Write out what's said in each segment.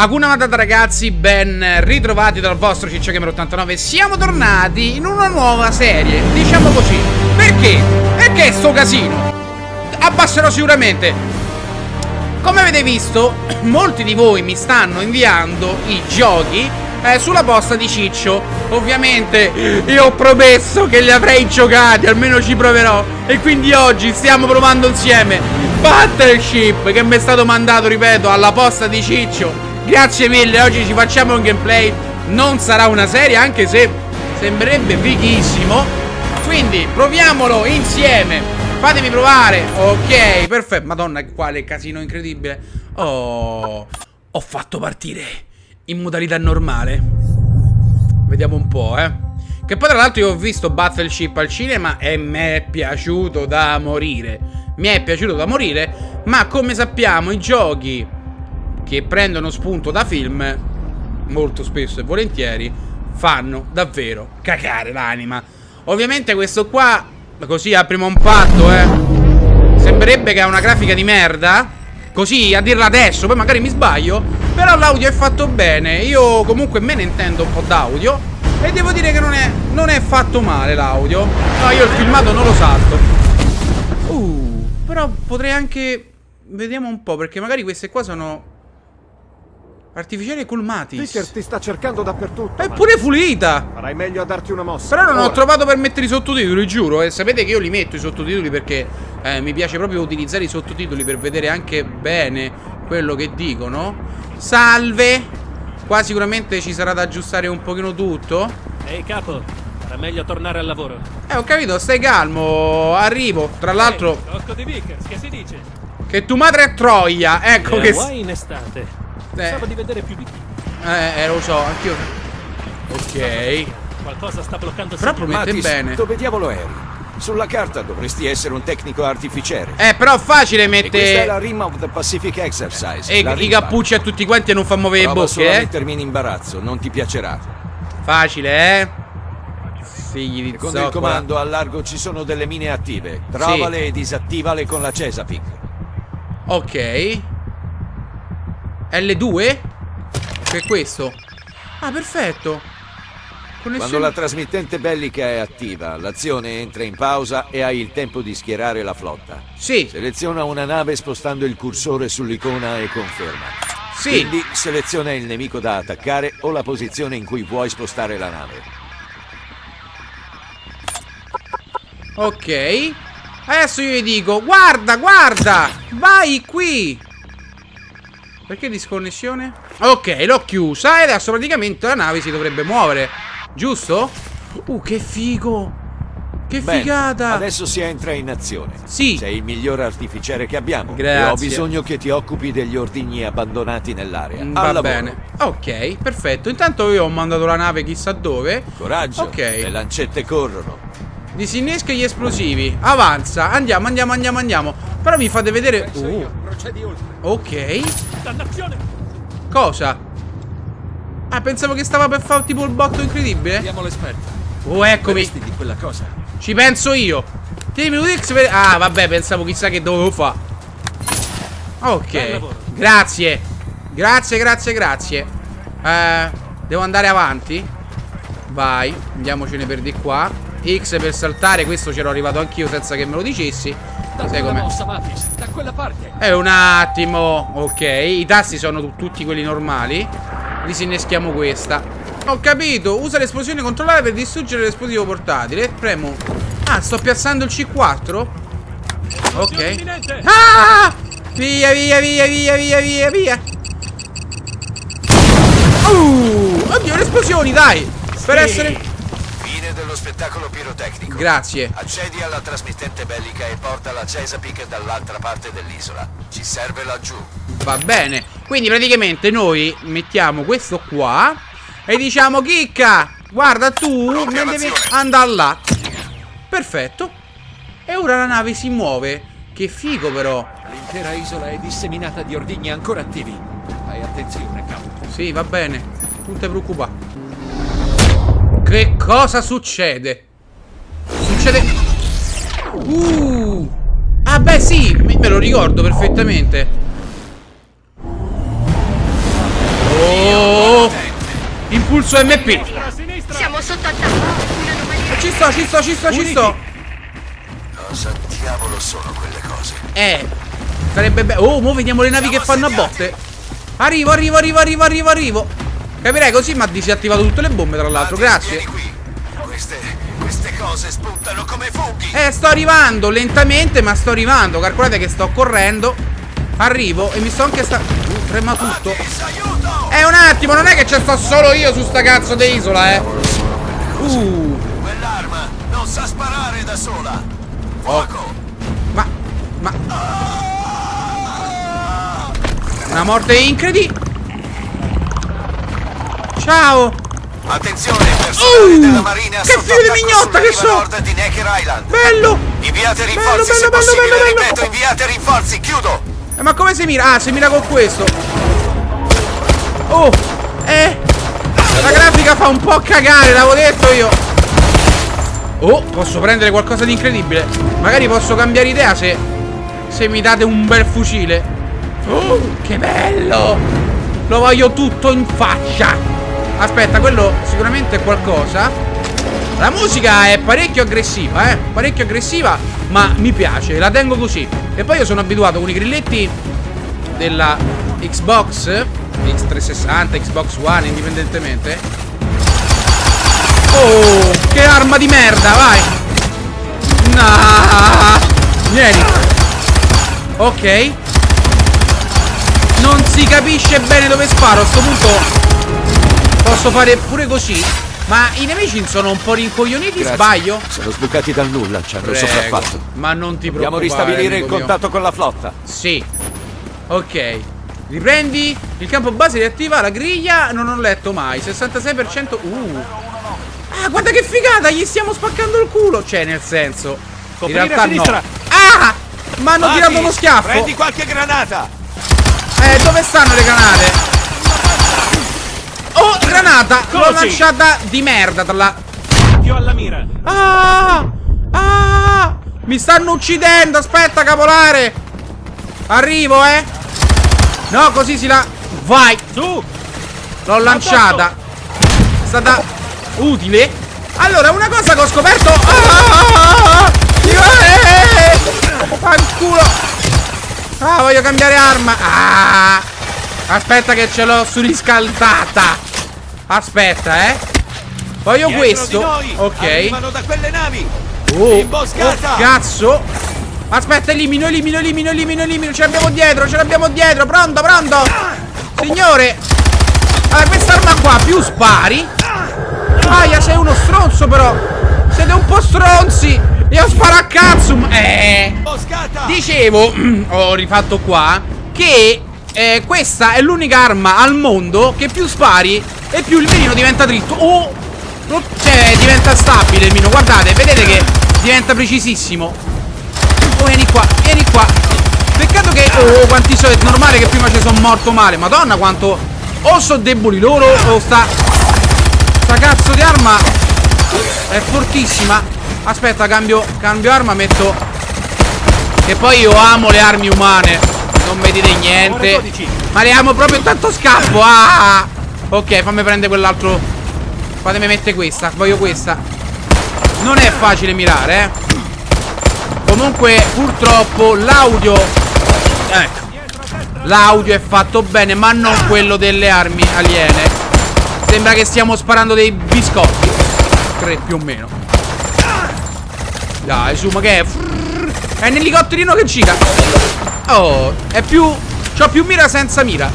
Hakuna Matata ragazzi, ben ritrovati dal vostro CiccioGamer89. Siamo tornati in una nuova serie, diciamo così. Perché? Perché sto casino? Abbasserò sicuramente. Come avete visto, molti di voi mi stanno inviando i giochi sulla posta di Ciccio. Ovviamente io ho promesso che li avrei giocati, almeno ci proverò, e quindi oggi stiamo provando insieme Battleship, che mi è stato mandato, ripeto, alla posta di Ciccio. Grazie mille, oggi ci facciamo un gameplay. Non sarà una serie, anche se sembrerebbe fighissimo. Quindi proviamolo insieme. Fatemi provare. Ok, perfetto. Madonna, quale casino incredibile. Oh, ho fatto partire in modalità normale. Vediamo un po', che poi tra l'altro io ho visto Battleship al cinema e mi è piaciuto da morire. Mi è piaciuto da morire. Ma come sappiamo, i giochi che prendono spunto da film molto spesso e volentieri fanno davvero cagare l'anima. Ovviamente questo qua, così a primo impatto, sembrerebbe che ha una grafica di merda, così a dirla adesso, poi magari mi sbaglio. Però l'audio è fatto bene. Io comunque me ne intendo un po' d'audio e devo dire che non è fatto male l'audio. No, io il filmato non lo salto. Però potrei anche... Vediamo un po', perché magari queste qua sono... artificiali colmati. Fisher ti sta cercando dappertutto. È pure pulita. Farai meglio a darti una mossa. Però non ho trovato per mettere i sottotitoli, giuro. E sapete che io li metto i sottotitoli perché mi piace proprio utilizzare i sottotitoli per vedere anche bene quello che dicono. Salve. Qua sicuramente ci sarà da aggiustare un pochino tutto. Ehi capo, sarà meglio tornare al lavoro. Ho capito, stai calmo. Arrivo. Tra l'altro, tocco di Vickers, che si dice? Che tua madre è Troia. Ecco che... in estate. Pensavo di vedere più di chi. Lo so, anch'io. Ok. Qualcosa sta bloccando. Però promette bene. Dove diavolo eri? Sulla carta dovresti essere un tecnico artificiere. Però facile mettere. Questa è la Rim of the Pacific Exercise. E i cappucci a tutti quanti e non fa muovere i bocchi, solo a mettermi in imbarazzo, non ti piacerà. Facile, Figli di zoccola. Secondo il comando, al largo ci sono delle mine attive. Trovale e disattivale con la Chesapeake. Ok. L2? Che è questo? Ah, perfetto. Quando la trasmittente bellica è attiva, l'azione entra in pausa e hai il tempo di schierare la flotta. Sì. Seleziona una nave spostando il cursore sull'icona e conferma. Sì. Quindi seleziona il nemico da attaccare o la posizione in cui vuoi spostare la nave. Ok. Adesso io gli dico: guarda, guarda, vai qui. Perché disconnessione? Ok, l'ho chiusa e adesso praticamente la nave si dovrebbe muovere, giusto? Che figo! Che figata! Adesso si entra in azione. Sì. Sei il miglior artificiere che abbiamo. Grazie. E ho bisogno che ti occupi degli ordigni abbandonati nell'area. Va bene. Ok, perfetto. Intanto io ho mandato la nave chissà dove. Coraggio. Ok. Le lancette corrono. Disinnesca gli esplosivi. Avanza. Andiamo, andiamo, andiamo, andiamo. Però mi fate vedere. Ok. Cosa? Ah, pensavo che stava per fare tipo il botto incredibile. Eccomi. Ci penso io. Ah, vabbè, pensavo chissà che dovevo fare. Ok. Grazie. Grazie, grazie, grazie. Devo andare avanti. Vai. Andiamocene per di qua. X per saltare. Questo c'ero arrivato anch'io senza che me lo dicessi. Sai com'è? Un attimo. Ok, i tasti sono tutti quelli normali. Disinneschiamo questa. Ho capito. Usa l'esplosione controllata per distruggere l'esplosivo portatile. Premo. Ah, sto piazzando il C4. Ok. Ah! Via, via, via, via, via, via, via. Oddio, le esplosioni, dai. Per essere... dello spettacolo pirotecnico. Grazie. Accedi alla trasmittente bellica e porta la Chesapeake dall'altra parte dell'isola. Ci serve laggiù. Va bene. Quindi praticamente noi mettiamo questo qua e diciamo: chicca, guarda tu, non devi andare là. Perfetto. E ora la nave si muove. Che figo però. L'intera isola è disseminata di ordigni ancora attivi. Fai attenzione, capo. Sì, va bene. Non ti preoccupare. Che cosa succede? Succede... Ah beh sì, me lo ricordo perfettamente. Oh! Impulso MP. Siamo sotto attacco. Ci sto. Cosa diavolo sono quelle cose? Sarebbe bello. Oh, mo vediamo le navi che fanno a botte. Arrivo. Capirei così, ma ha disattivato tutte le bombe, tra l'altro. Grazie. Queste cose spuntano come funghi. Sto arrivando lentamente, ma sto arrivando. Calcolate che sto correndo. Arrivo e mi sto anche sta. Trema tutto. Un attimo, non è che ci sto solo io su sta cazzo di isola, Quell'arma non sa sparare da sola. Fuoco. Ma una morte incredibile. Ciao. Attenzione, personale della marina. Che figlio di mignotta che sono! Bello! Inviate rinforzi, se possibile, ripeto, inviate rinforzi, chiudo! Ma come si mira? Ah, si mira con questo! Oh! La grafica fa un po' cagare, l'avevo detto io! Oh, posso prendere qualcosa di incredibile! Magari posso cambiare idea se mi date un bel fucile! Oh, che bello! Lo voglio tutto in faccia! Aspetta, quello sicuramente è qualcosa. La musica è parecchio aggressiva, ma mi piace, la tengo così. E poi io sono abituato con i grilletti della Xbox X360, Xbox One, indipendentemente. Oh, che arma di merda, vai. Vieni. Ok. Non si capisce bene dove sparo a sto punto. Posso fare pure così? Ma i nemici sono un po' rincoglioniti, sbaglio? Sono sbucati dal nulla, ci hanno sopraffatto. Ma non ti preoccupare. Dobbiamo ristabilire il contatto con la flotta. Sì. Ok. Riprendi il campo base, riattiva la griglia. Non ho letto mai. 66%. Ah, guarda che figata, gli stiamo spaccando il culo. Cioè, nel senso, in realtà no. Ah! Ma hanno tirato uno schiaffo. Prendi qualche granata. Dove stanno le granate? Oh, granata! L'ho lanciata di merda Io alla mira. Mi stanno uccidendo, aspetta, capolare. Arrivo, No, così si la... Vai! Su! L'ho lanciata. È stata utile. Allora, una cosa che ho scoperto... Fanculo! Ah, voglio cambiare arma. Aspetta che ce l'ho surriscaldata. Aspetta, voglio questo. Ok. Arrivano da quelle navi. Cazzo. Aspetta, elimino. Ce l'abbiamo dietro. Pronto. Signore. Allora, quest'arma qua, più spari. Aia, sei uno stronzo però. Siete un po' stronzi. Io sparo a cazzo. Dicevo, ho rifatto qua, che questa è l'unica arma al mondo che più spari e più il mirino diventa dritto. Diventa stabile il mirino. Guardate, vedete che diventa precisissimo. Vieni qua. Peccato che... quanti sono. È normale che prima ci sono morto male. Madonna quanto... O sono deboli loro o sta cazzo di arma è fortissima. Aspetta, cambio arma, metto... Che poi io amo le armi umane. Non mi dite niente. Ma le amo proprio, tanto scappo. Ok, fammi prendere quell'altro. Fatemi mettere questa. Voglio questa. Non è facile mirare, Comunque, purtroppo, l'audio... Ecco. L'audio è fatto bene, ma non quello delle armi aliene. Sembra che stiamo sparando dei biscotti. Tre più o meno. Dai, su, ma che è? È un elicotterino che cica. Oh, è più... C'ho più mira senza mira.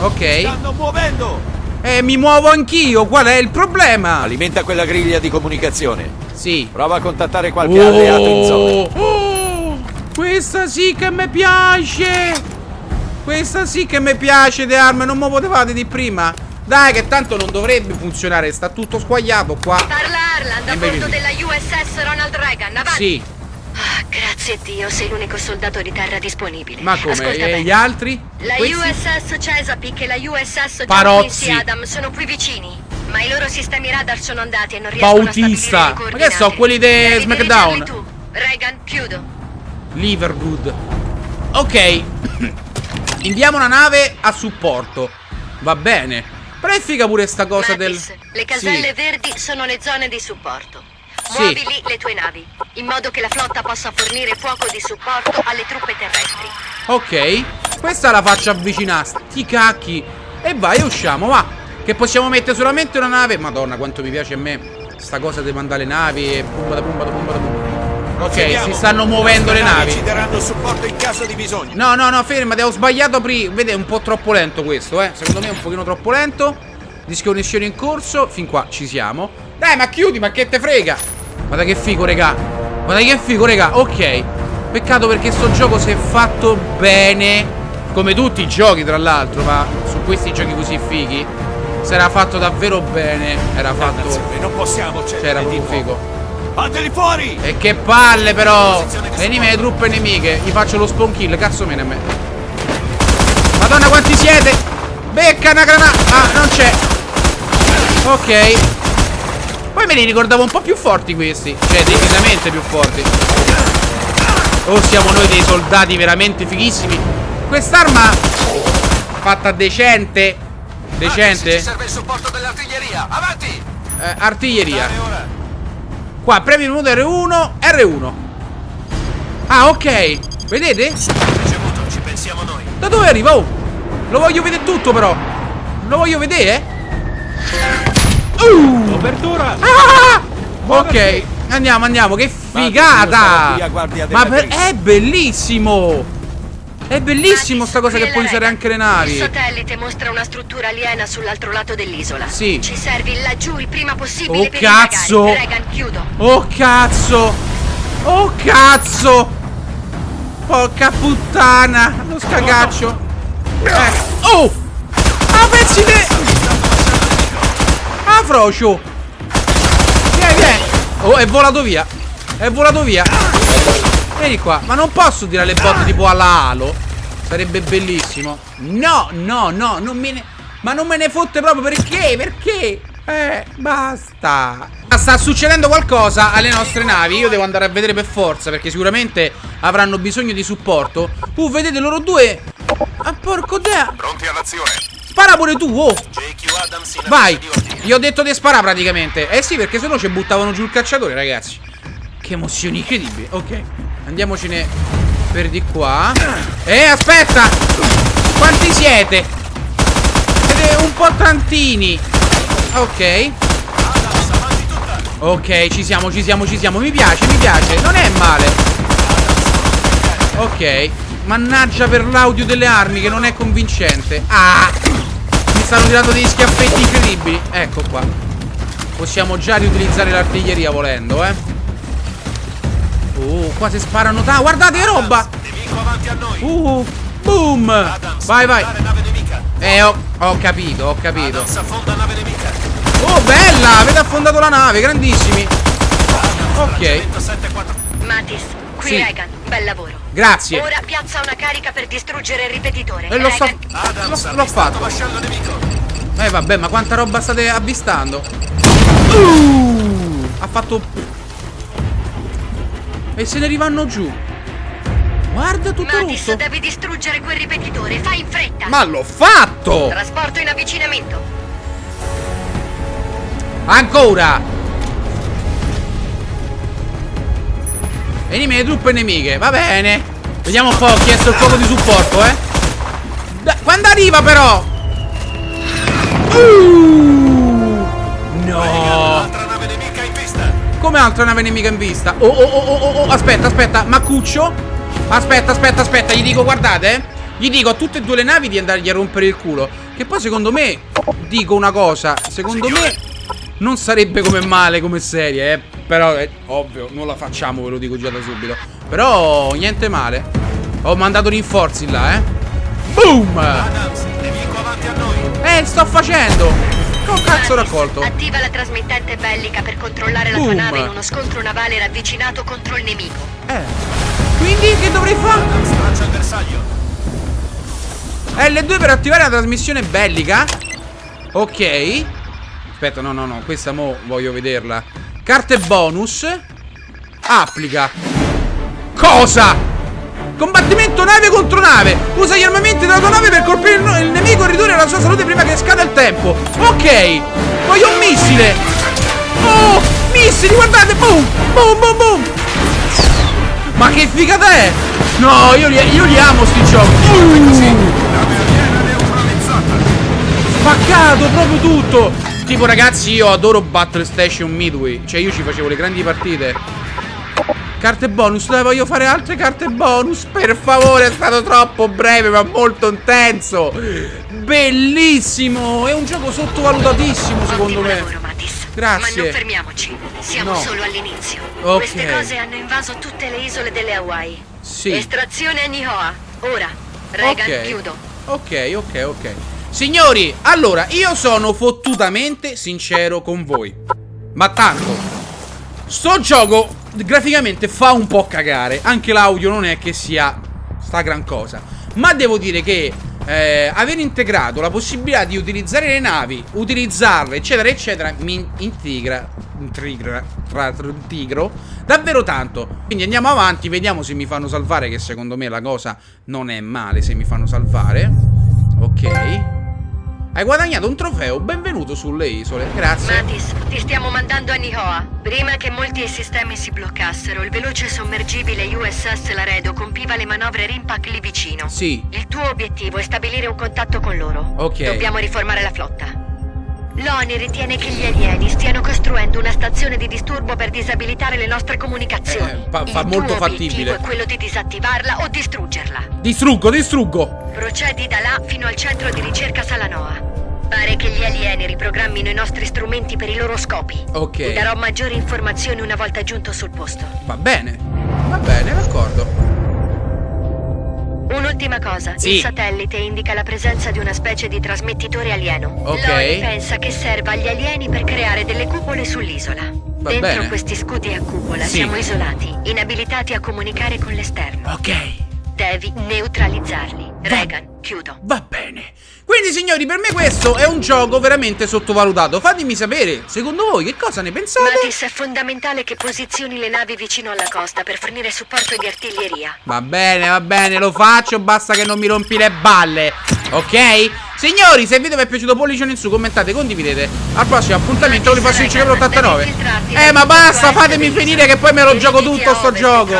Ok. Stanno muovendo. Mi muovo anch'io, qual è il problema? Alimenta quella griglia di comunicazione. Sì. Prova a contattare qualche alleato in zona. Questa sì che mi piace. De armi non mi potevate di prima. Dai, che tanto non dovrebbe funzionare. Sta tutto squagliato qua. Parla Arland, a bordo della USS Ronald Reagan, avanti. Sì. Grazie Dio, sei l'unico soldato di terra disponibile. Ma come? E gli altri? La USS Chesapeake e la USS John Vince Adam sono qui vicini, ma i loro sistemi radar sono andati e non riescono a stabilire le coordinate. Ma che so, quelli di SmackDown. Tu, Reagan, chiudo. Liverwood. Ok. Inviamo una nave a supporto. va bene. Però è figa pure sta cosa Mattis, del... le caselle verdi sono le zone di supporto. Muovi lì le tue navi, in modo che la flotta possa fornire fuoco di supporto alle truppe terrestri. Ok, questa la faccio avvicinare, sti cacchi. E vai, usciamo, va. Che possiamo mettere solamente una nave. Madonna, quanto mi piace a me sta cosa di mandare navi e pumba. Ok, si stanno muovendo le navi. Ci daranno supporto in caso di bisogno. No, no, no, fermati, ho sbagliato. Vede, è un po' troppo lento questo, secondo me è un pochino troppo lento. Disconnessione in corso, fin qua ci siamo. Dai, ma chiudi, ma che te frega. Guarda che figo, regà. Guarda che figo, regà. Ok. Peccato perché sto gioco, se fatto bene, come tutti i giochi tra l'altro, ma su questi giochi così fighi, se era fatto davvero bene. Era fatto... non possiamo, cioè, era proprio figo. Fateli fuori! E che palle però! Venime le truppe nemiche. Gli faccio lo spawn kill. Cazzo meno a me. Madonna quanti siete! Becca una granata! Ah, non c'è. Ok. Poi me li ricordavo un po' più forti questi. Cioè, decisamente più forti. Oh, siamo noi dei soldati veramente fighissimi. Quest'arma fatta decente. Decente. Ci serve il supporto dell'artiglieria. Avanti! Artiglieria. Qua, premi il minuto R1. R1. Ah, ok. Vedete? Ricevuto, ci pensiamo noi. Da dove arriva? Oh! Lo voglio vedere tutto però. Lo voglio vedere? Copertura. Ok, andiamo, andiamo. Che figata! Ma è bellissimo! È bellissimo sta cosa che puoi usare anche le navi. Il satellite mostra una struttura aliena sull'altro lato dell'isola. Sì. Ci servi laggiù il prima possibile. Oh cazzo! Reagan, chiudo. Oh cazzo! Oh cazzo! Porca puttana! Lo scagaccio! Oh! Ah, pezzi di... Frocio. Vieni, vieni. Oh, è volato via. È volato via. Vieni qua. Ma non posso tirare le botte tipo alla Halo. Sarebbe bellissimo. No, no, no, non me ne... Ma non me ne fotte proprio. Perché? Perché? Basta. Sta succedendo qualcosa alle nostre navi. Io devo andare a vedere per forza, perché sicuramente avranno bisogno di supporto. Vedete loro due. Ah, porco dea. Pronti all'azione. Spara pure tu, oh! Vai! Gli ho detto di sparare praticamente. Eh sì, perché sennò ci buttavano giù il cacciatore, ragazzi. Che emozioni incredibili. Ok, andiamocene per di qua. Aspetta! Quanti siete? Siete un po' tantini. Ok. Ok, ci siamo, ci siamo, ci siamo. Mi piace, mi piace. Non è male. Ok. Mannaggia per l'audio delle armi che non è convincente. Ah! Stanno tirando degli schiaffetti incredibili. Ecco qua. Possiamo già riutilizzare l'artiglieria volendo, eh. Qua si sparano. Guardate che roba. Boom. Vai, vai. Ho capito, ho capito. Oh, bella. Avete affondato la nave. Grandissimi. Ok. Mattis, qui Reagan, bel lavoro. Grazie. Ora piazza una carica per distruggere il ripetitore. E l'ho fatto. Vabbè, ma quanta roba state avvistando? Ha fatto. E se ne rivanno giù. Guarda tutto rotto. Mattis, devi distruggere quel ripetitore, fai in fretta. Ma l'ho fatto. Trasporto in avvicinamento. Ancora. Venime le truppe nemiche, va bene. Vediamo un po', ho chiesto il fuoco di supporto, quando arriva però? No. Come altra nave nemica in vista? Oh, aspetta, aspetta, ma Cuccio? Aspetta, aspetta, aspetta, gli dico, guardate, gli dico a tutte e due le navi di andargli a rompere il culo. Che poi secondo me, dico una cosa, secondo me non sarebbe come male come serie, però è ovvio, non la facciamo, ve lo dico già da subito. Però niente male. Ho mandato rinforzi là, Boom! Adams, nemico avanti a noi. Sto facendo. Con cazzo raccolto. Attiva la trasmittente bellica per controllare la tua nave in uno scontro navale ravvicinato contro il nemico. Quindi che dovrei fare? Straccia il bersaglio. L2 per attivare la trasmissione bellica. Ok. Aspetta, no, no, no, questa mo voglio vederla. Carte bonus. Applica. Cosa? Combattimento nave contro nave. Usa gli armamenti della tua nave per colpire il nemico e ridurre la sua salute prima che scada il tempo. Ok. Voglio un missile. Oh, missili, guardate. Boom, boom, boom, boom. Ma che figata è? No, io li amo sti giochi. Spaccato proprio tutto. Tipo ragazzi, io adoro Battle Station Midway. Cioè io ci facevo le grandi partite. Carte bonus, dove voglio fare altre carte bonus. Per favore, è stato troppo breve ma molto intenso. Bellissimo, è un gioco sottovalutatissimo secondo me. Grazie. Ma non fermiamoci, siamo solo all'inizio. Queste cose hanno invaso tutte le isole delle Hawaii. Sì. Estrazione Nihoa, ora, Reagan, chiudo. Ok, ok, ok. Signori, allora, io sono fottutamente sincero con voi. Ma tanto sto gioco graficamente fa un po' cagare. Anche l'audio non è che sia sta gran cosa. Ma devo dire che aver integrato la possibilità di utilizzare le navi, utilizzarle eccetera eccetera, mi intrigro davvero tanto. Quindi andiamo avanti, vediamo se mi fanno salvare, che secondo me la cosa non è male se mi fanno salvare. Ok. Hai guadagnato un trofeo, benvenuto sulle isole, grazie. Mattis, ti stiamo mandando a Nihoa. Prima che molti sistemi si bloccassero, il veloce sommergibile USS Laredo compiva le manovre RIMPAC lì vicino. Sì. Il tuo obiettivo è stabilire un contatto con loro. Ok. Dobbiamo riformare la flotta. L'ONI ritiene che gli alieni stiano costruendo una stazione di disturbo per disabilitare le nostre comunicazioni. Fa molto fattibile. Il tuo obiettivo è quello di disattivarla o distruggerla. Distruggo. Procedi da là fino al centro di ricerca Salanoa. Pare che gli alieni riprogrammino i nostri strumenti per i loro scopi. Ok. Ti darò maggiori informazioni una volta giunto sul posto. Va bene, d'accordo. Un'ultima cosa, sì. Il satellite indica la presenza di una specie di trasmettitore alieno. Ok. L'ONI pensa che serva agli alieni per creare delle cupole sull'isola. Dentro questi scudi a cupola siamo isolati, inabilitati a comunicare con l'esterno. Ok. Devi neutralizzarli. Reagan, chiudo. Va bene. Quindi signori, per me questo è un gioco veramente sottovalutato. Fatemi sapere, secondo voi, che cosa ne pensate? Mattis, è fondamentale che posizioni le navi vicino alla costa per fornire supporto di artiglieria. Va bene, lo faccio, basta che non mi rompi le balle. Ok? Signori, se il video vi è piaciuto pollicione in su, commentate, condividete. Al prossimo appuntamento con il prossimo CiccioGamer89. Ma basta, fatemi finire che poi me lo gioco tutto sto gioco.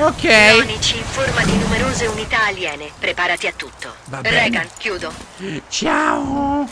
Ok. Ionici in forma di numerose unità aliene. Preparati a tutto. Reagan, chiudo. Ciao.